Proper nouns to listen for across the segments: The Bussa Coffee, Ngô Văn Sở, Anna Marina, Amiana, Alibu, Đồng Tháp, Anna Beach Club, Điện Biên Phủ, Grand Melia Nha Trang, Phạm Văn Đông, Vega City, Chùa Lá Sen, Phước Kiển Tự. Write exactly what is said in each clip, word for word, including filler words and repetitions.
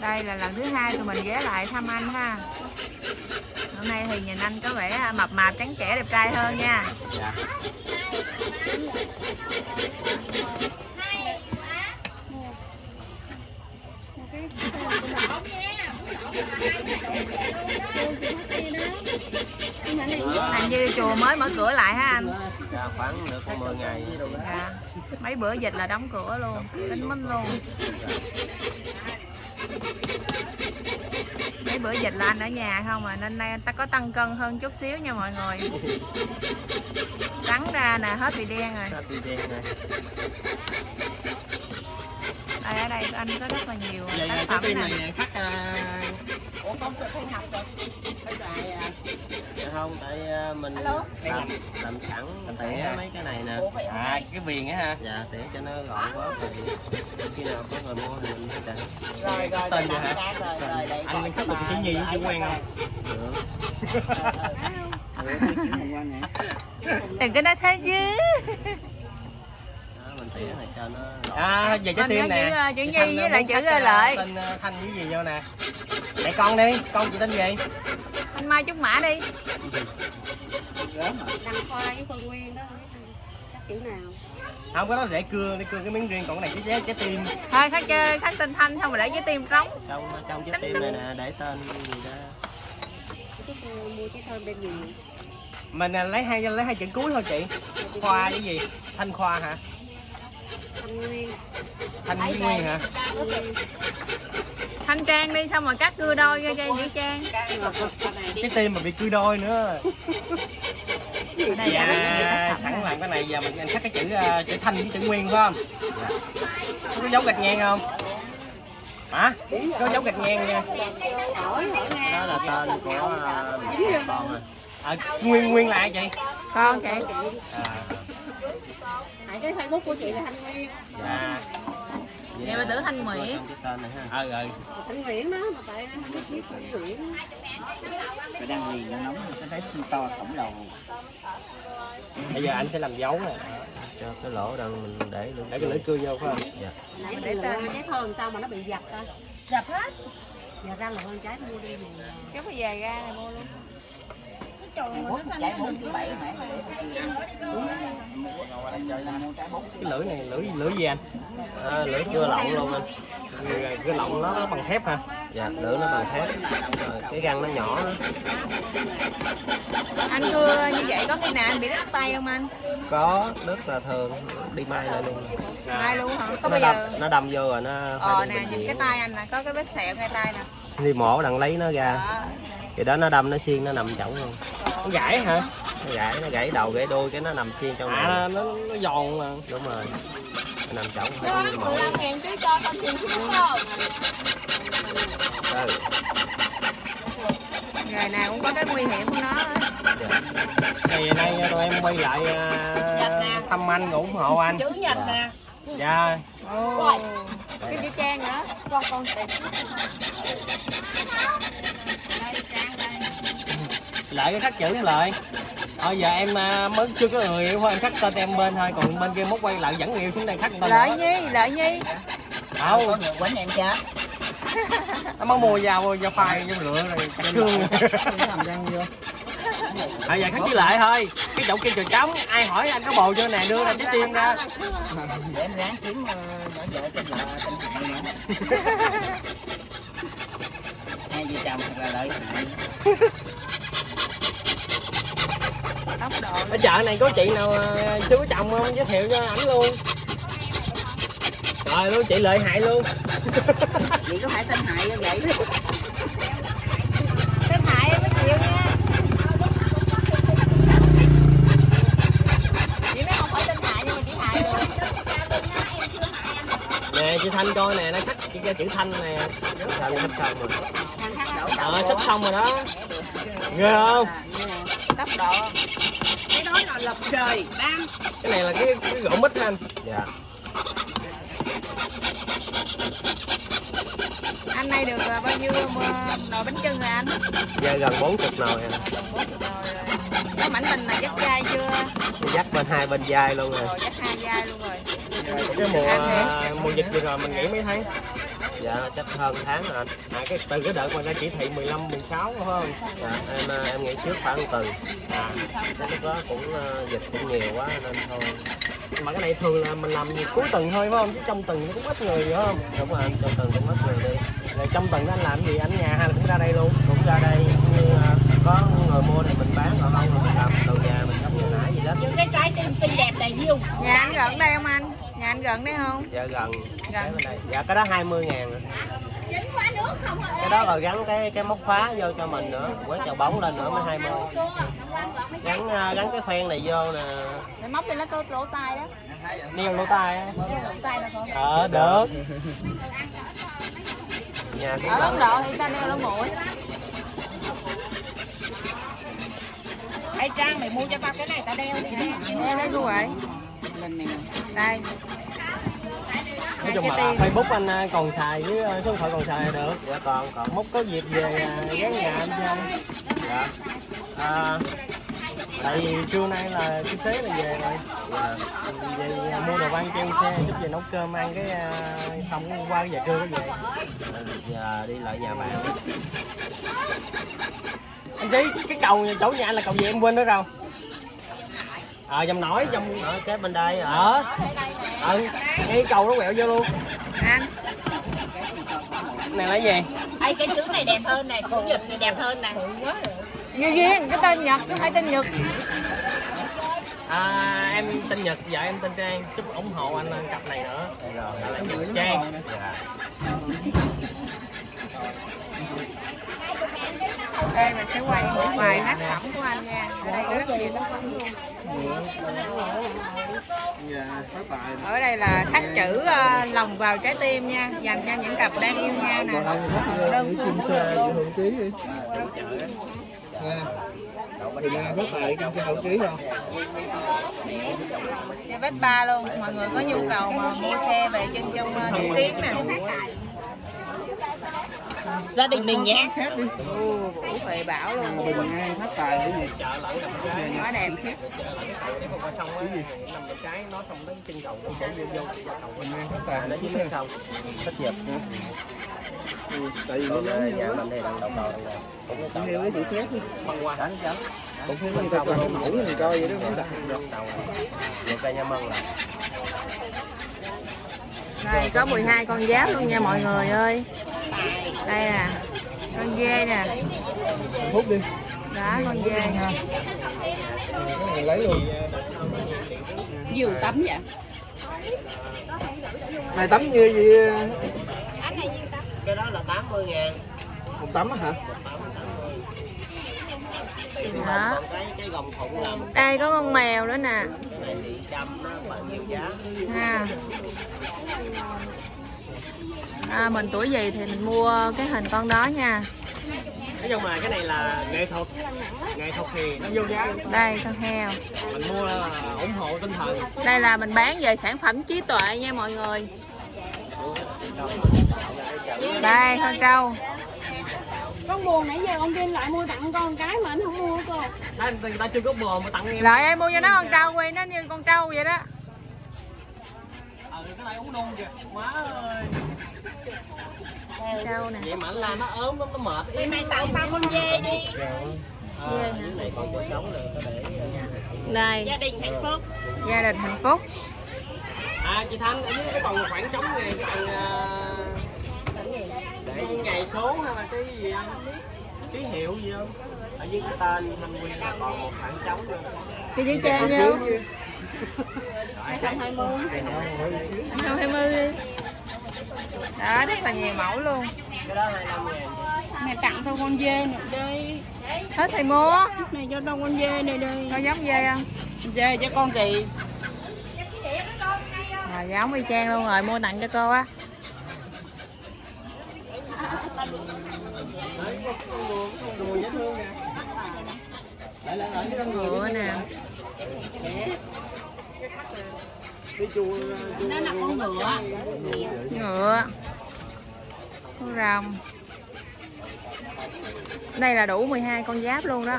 Đây là lần thứ hai tụi mình ghé lại thăm anh ha. Hôm nay thì nhìn anh có vẻ mập mạp, trắng trẻ, đẹp trai hơn nha. Dạ. Hình như chùa mới mở cửa lại ha anh? Dạ, khoảng được mười ngày. Dạ. Mấy bữa dịch là đóng cửa luôn, tính minh luôn. Mấy bữa dịch là anh ở nhà không à, nên nay anh ta có tăng cân hơn chút xíu nha mọi người. Trắng ra nè, hết bị đen rồi. Hết bị đen rồi. Đây, ở đây anh có rất là nhiều vậy tác phẩm này. Này nè, khách ủa không thấy học rồi. Thấy dài à. Không, tại mình làm, làm sẵn tỉa mấy cái này nè. À, cái viền á ha. Dạ, tỉa cho nó gọn quá thì khi nào có người mua thì mình sẽ tỉa. Rồi rồi, tên hả? Rồi rồi, để anh thích một chữ nhi với chữ quan không? Được. Đừng có nói thế chứ. À, về chữ tim nè, chữ Nhi với lại chữ Lợi. Tên Thanh với gì nhau nè. Mẹ con đi, con chị tên gì? Anh Mai Trúc Mã đi. Đăng Khoa với Phương Nguyên đó. Các chữ nào? Không, cái đó để cưa, để cưa cái miếng riêng, còn cái này cái trái tim. Thôi khách chơi, khách tên Thanh không mà để trái tim trống. Trong trong trái tim này nè, để tên gì đó. Mua cái thơm đem nhiều. Mình lấy hai lấy hai chữ cuối thôi chị. Khoa với gì? Thanh Khoa hả? Thanh Nguyên. Thanh Nguyên hả? Thanh Trang đi, xong rồi cắt cưa đôi ra vậy Trang. Cái tim mà bị cưa đôi nữa. Này dạ, sẵn làm cái này giờ mình cắt cái chữ chữ Thanh với chữ Nguyên phải không? Có dấu gạch ngang không? Hả? Có dấu gạch ngang nha. Đó là tên của con rồi. À, Nguyên Nguyên là ai chị? Con chị. Cái Facebook của chị là Thanh Nguyên. Dạ. Vậy mà tưởng Thanh Nguyễn. Ờ rồi. Thanh Nguyễn đó, mà tại không biết viết Thanh Nguyễn. Cái đang liền nó nóng, cái thấy siêu to khổng lồ. Bây giờ anh sẽ làm dấu nè. Cho cái lỗ đang mình để để cái lưỡi cưa vô phải không? Dạ. Nãy để tên cái thơm sao mà nó bị giật ta. Giật hết. Giờ ra là con trái mua đi mình. Kéo cái về ra này mua luôn. Cái lưỡi này lưỡi lưỡi gì anh? À, lưỡi cưa lọng luôn anh. Cái lọng nó, nó bằng thép hả? Dạ, lưỡi nó bằng thép. Rồi, cái răng nó nhỏ đó. Anh cưa như vậy có khi nào anh bị đứt tay không anh? Có, đứt là thường đi mai lại luôn. Mai luôn hả? Có bây giờ nó đâm vô rồi nó phải đi bệnh viện. Ờ nè, cái tay anh nè, có cái vết sẹo ngay tay nè. Đi mổ đằng lấy nó ra. Thì đó nó đâm nó xiên nó nằm chỏng luôn. Nó gãy hả? Nó gãy, nó gãy đầu gãy đuôi cái nó nằm xiên trong này. À nó nó giòn mà. Đúng rồi. Nó nằm chỏng. mười lăm ngàn chứ cho con tiền xuống không? Đây. Ngày nào cũng có cái nguy hiểm của nó. Ngày nay tụi em quay lại uh, thăm anh ủng hộ anh. Chữ Nhật nè. Dạ. Cái chữ Trang nữa. Con con tiền. Lại cái khắc chữ lại. Thôi giờ em mới chưa có người yêu thôi, khắc tên em bên thôi, còn bên kia mốt quay lại dẫn yêu xuống đây khắc tên. Lợi Nhi, Lợi Nhi. Đâu có người quánh em chết. Nó mới mua vào vào phai vô lựa rồi xương. À giờ khắc chữ lại thôi. Cái chỗ kia trời trống, ai hỏi anh có bồ chưa nè đưa ra trái tim ra. Để em ráng kiếm nhỏ vợ tên là tên Hạnh nữa. Hai vợ chồng thật là Lợi Hạnh. Ở chợ này có chị nào chưa có chồng không giới thiệu cho ảnh luôn. Trời luôn chị Lợi Hại luôn. Chị có phải tên Hại không vậy? Tên Hại em mới chịu nha. Chị mới không phải tên Hại nhưng mà chị Hại rồi. Nè chị Thanh coi nè, nó khắc chị cho chữ Thanh nè. Rồi sắp xong rồi. Ờ sắp xong rồi đó. Ghê không? Cấp độ cái đó là lộc trời đang. Cái này là cái, cái gỗ mít anh. Dạ. Anh nay được bao nhiêu nồi bánh chưng rồi anh? Dạ gần bốn mươi nồi anh. Cái mảnh mình là dắt dai chưa? Dắt bên hai bên dai luôn rồi. Rồi dắt hai dai luôn rồi. Cái mùa mùa dịch vừa rồi mình nghỉ mấy tháng. Dạ, chắc hơn tháng rồi anh. À, cái, từ cái đợt mà ra chỉ thị mười lăm, mười sáu phải không? Dạ, em, em nghĩ trước khoảng tuần. À, chắc lúc đó cũng dịch cũng nhiều quá nên thôi. Mà cái này thường là mình làm cuối tuần thôi phải không? Chứ trong tuần cũng ít người phải không? Đúng rồi anh, trong tuần cũng ít người đi. Rồi trong tuần anh làm gì? Anh nhà hay là cũng ra đây luôn? Cũng ra đây, như có người mua thì mình bán, còn không thì mình làm từ nhà mình không như nãy gì đó. Những cái trái tim xinh đẹp đầy nhiêu. Nhà anh gần đây không anh? Nhà anh gần đấy không? Dạ gần. Gần. Dạ cái đó hai mươi ngàn. Dính khóa nước không rồi. Cái đó rồi gắn cái cái móc khóa vô cho mình nữa, quá chào bóng lên nữa mới hai mươi. Gắn gắn cái phen này vô nè. Để móc lên cái lỗ tai đó. Niêu lỗ tai á. Lỗ tai là con. Ờ được. Nhà cũng ở Ấn Độ thì ta neo lỗ mũi. Ê Trang mày mua cho tao cái này tao đeo đi nè. Đeo đấy cô vậy. Đây. Đây cái là Facebook anh còn xài với số điện thoại còn xài được. Dạ còn còn múc có dịp về ghé nhà anh chơi. Dạ. À, tại vì trưa nay là cái xế là về rồi. Dạ. Về mua đồ ăn treo xe chút về nấu cơm ăn cái xong qua cái giờ trưa có về. Giờ đi lại nhà bạn. Anh Chí cái cầu nhà chỗ nhà anh là cầu gì em quên nữa rồi. Ờ dầm nổi trong ở kế bên đây ở ờ ngay cầu nó quẹo vô luôn anh. Này là gì? Ê cái sứ này đẹp hơn nè, của Nhật này đẹp hơn nè. Như duyên cái tên Nhật chứ phải tên Nhật. À, em tên Nhật, dạ em tên Trang, chúc ủng hộ anh cặp này nữa. Rồi là Nhật Trang. Đây mình sẽ quay một vài nát phẩm của anh nha. Ở đây có rất nhiều tác phẩm luôn. Ở đây là khắc chữ lòng vào trái tim nha, dành cho những cặp đang yêu nhau nè. Đơn phương cũng được luôn. Xe Vét ba luôn, mọi người có nhu cầu mà mua xe về chân trong nổi tiếng nè. Gia đình mình nhé. Ủa phải bảo luôn. Mình nghe phát tài cái gì? Quá đẹp. Chợ xong á, nằm bên trái nó xong đến chân cầu nó chảy vô cầu mình nghe phát tài nó dính lên xong. Thích giật. Tại vì nó lớn nhà mình đây đang đầu đầu này. Cũng theo cái chữ khác băng qua đánh chấm. Cũng thấy nó sao mẫu này coi vậy đó nó đặt đầu đầu. Giờ cây nha mân lại. Đây có mười hai con giáp luôn nha mọi người ơi. Đây nè, con dê nè. Hút đi. Đó con dê nè. Lấy luôn. Nhiều tấm vậy. Này tấm như gì? Cái đó là tám mươi ngàn. Một tấm hả? Đó. Đây có con mèo nữa nè. À. À, mình tuổi gì thì mình mua cái hình con đó nha. Nói chung là cái này là nghệ thuật. Nghệ thuật thì nó vô giá. Đây con heo. Mình mua ủng hộ tinh thần. Đây là mình bán về sản phẩm trí tuệ nha mọi người. Đây con trâu. Con buồn nãy giờ ông Vinh lại mua tặng con cái mà anh không mua cô. Anh người ta chưa có buồn mà tặng em. Lại em mua cho nó con trâu quen nó như con trâu vậy đó. Ờ cái này uống luôn kìa. Má ơi. Trâu nè. Vậy mà anh la nó ốm lắm nó mệt. Đi mày tặng tao con dê đi. Dê này con cho trống rồi để. Đây. Gia đình hạnh phúc. Gia đình hạnh phúc. À chị Thanh ở dưới cái còn khoảng trống này cái cần ngày số hay là cái gì anh ký hiệu gì không? Ở dưới cái tên Thanh Nguyên là còn một khoảng trống nữa. Cái dưới trang vô. hai không hai mươi. hai không hai mươi đi. Đó, rất là nhiều mẫu luôn. Cái đó hai mươi lăm ngàn. Mày tặng tao con dê nè đi. Hết thầy mua. Này cho tao con dê này đi. Tao giống dê không? Dê cho con chị. Rồi giống y chang luôn rồi, mua tặng cho cô á. Ngựa nè. Nó là con ngựa. Ngựa. Con rồng. Đây là đủ mười hai con giáp luôn đó.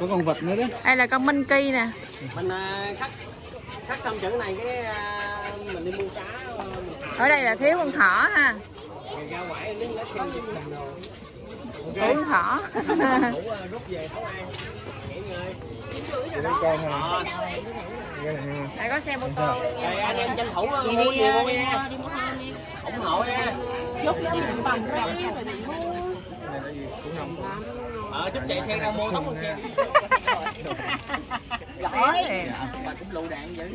Có con vật nữa đó. Đây là con minh kỳ nè. Mình khắc khắc xong chữ này cái mình đi mua cá. Ở đây là thiếu con thỏ ha. Con thỏ. Đây có xe mô tô. Anh em tranh thủ mua gì mua nha. Ủng hộ nha. Ờ chút chạy xe ra mua tống con xe. Giỏi nè. Bà cũng lụ đạn vậy.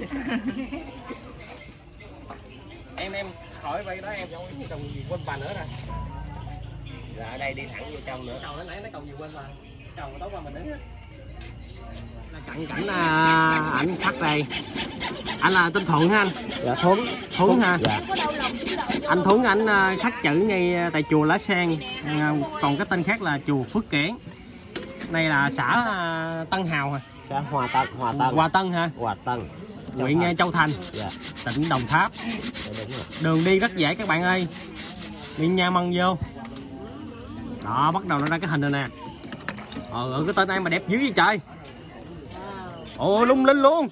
Em em khỏi vậy đó em. Còn quên bà nữa nè. Dạ ở đây đi thẳng vô trong nữa. Chồng nó nãy nó còn gì quên bà. Chồng tối qua mình đến. Cận cảnh ảnh uh, khách đây. Anh là tên Thuận ha anh? Dạ Thuận. Thuận ha. Dạ. Anh Thuận ảnh uh, khắc chữ ngay tại chùa Lá Sen, uh, còn cái tên khác là chùa Phước Kiển. Đây là xã uh, Tân Hào hả? Xã Hòa Tân, Hòa Tân. Hòa Tân hả? Hòa Tân. Huyện Châu, Châu Thành. Dạ. Tỉnh Đồng Tháp. Dạ, đúng rồi. Đường đi rất dễ các bạn ơi. Đi nha măng vô. Đó, bắt đầu nó ra cái hình rồi nè. Ờ cái tên em mà đẹp dữ vậy trời. Ồ lung linh luôn.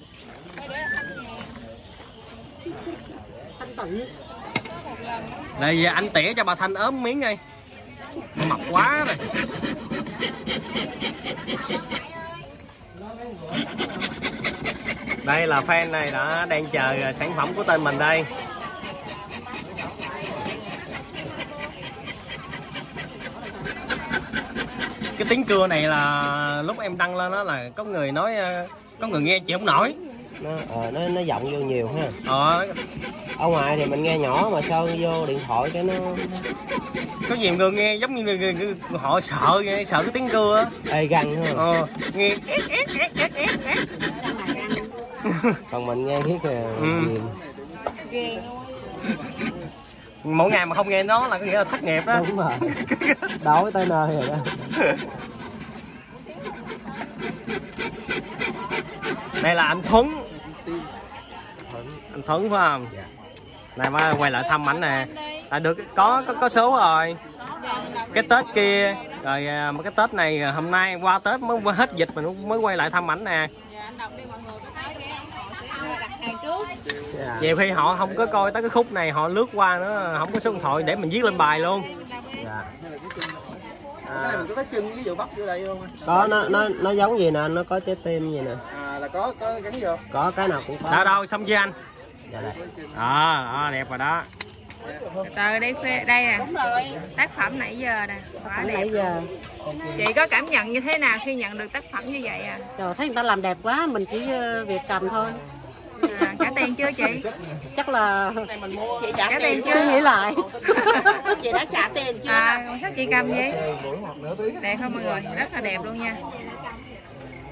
Đây anh tỉa cho bà Thanh ốm miếng đây. Mập quá rồi. Đây là fan này đã đang chờ sản phẩm của tên mình đây. Cái tiếng cưa này là lúc em đăng lên đó là có người nói, có người nghe chịu không nổi. Nó, à, nó nó giọng vô nhiều ha. Ờ. Ở ngoài thì mình nghe nhỏ mà sao vô điện thoại cái nó có gì người nghe giống như người, người, người, người họ sợ nghe, sợ cái tiếng cưa á. Ê găng ha. Ờ, nghe. Còn mình nghe biết là ừ. Mỗi ngày mà không nghe nó là có nghĩa là thất nghiệp đó. Đúng rồi. Đổi tới nơi rồi đó. Đây là anh Thuấn. Anh Thuấn phải không? Dạ. Này mà quay lại thăm ảnh nè. Đã được có có có số rồi. Cái Tết kia rồi mà cái Tết này hôm nay qua Tết mới hết dịch mình mới quay lại thăm ảnh nè. Yeah. Nhiều khi họ không có coi tới cái khúc này, họ lướt qua nữa, không có số điện thoại để mình viết lên bài luôn. Yeah. À, có cái chân với bắt vô đây không? Có nó nó nó giống gì nè, nó có trái tim gì nè. À là có có gắn vô. Có cái nào cũng có. Đâu đâu xong chưa anh? Dạ đây. Ờ à, à, đẹp rồi đó. Từ đây phê đây nè. Đúng rồi. Tác phẩm nãy giờ nè. Quá đẹp. Nãy giờ. Chị có cảm nhận như thế nào khi nhận được tác phẩm như vậy à? Trời thấy người ta làm đẹp quá, mình chỉ việc cầm thôi. À, trả tiền chưa chị? Chắc là chị trả, trả tiền, tiền chưa? Suy nghĩ lại. Chị đã trả tiền chưa? À, sao chị cầm vậy? Đẹp không mọi người? Rất là đẹp luôn nha.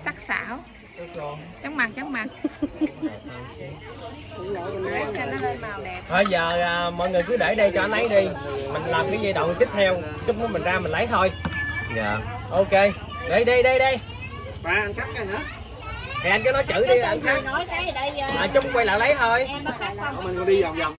Sắc sảo. Trắng mặt, trắng mặt. Thôi giờ à, mọi người cứ để đây cho anh ấy đi. Mình làm cái giai đoạn tiếp theo. Chút nữa mình ra mình lấy thôi. Dạ. Ok. Đây đây đây đây. Ba anh cắt cái nữa. Thì anh cứ nói chữ đi, anh nói cái đây. À, chung quay lại lấy thôi. Em bắt xong. Mình đi vòng vòng.